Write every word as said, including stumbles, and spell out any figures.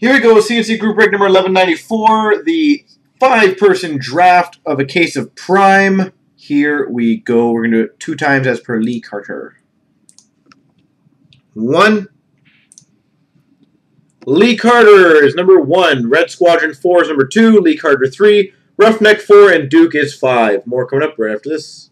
Here we go, C N C Group Break number eleven ninety-four, the five-person draft of A Case of Prime. Here we go. We're going to do it two times as per Lee Carter. One. Lee Carter is number one. Red Squadron four is number two. Lee Carter three. Roughneck four. And Duke is five. More coming up right after this.